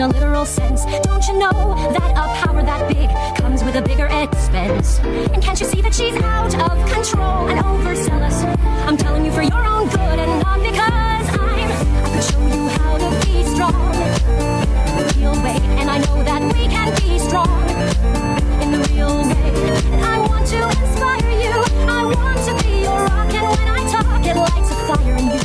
in a literal sense. Don't you know that a power that big comes with a bigger expense? And can't you see that she's out of control and overzealous? I'm telling you for your own good and not because I could show you how to be strong. Real way, and I know that we can be strong in the real way. And I want to inspire you. I want to be your rock, and when I talk, it lights a fire in you.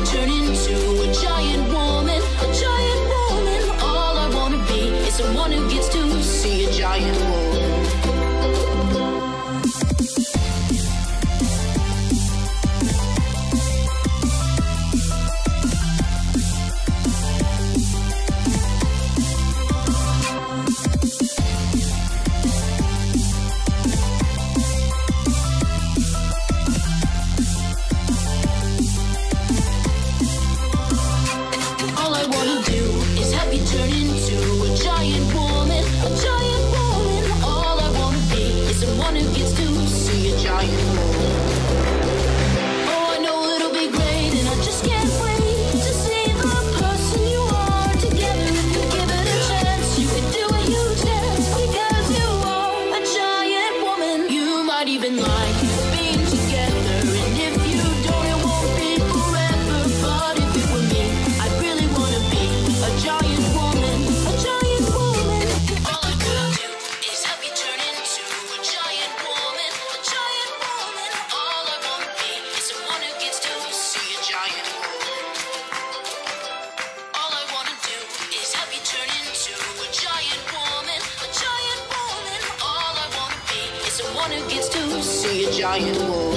Turn into a giant woman, wanna get to see a giant war.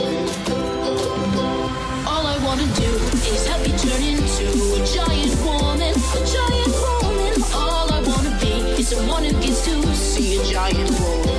All I wanna do is help you turn into a giant woman, a giant woman. All I wanna be is someone who gets to see a giant war.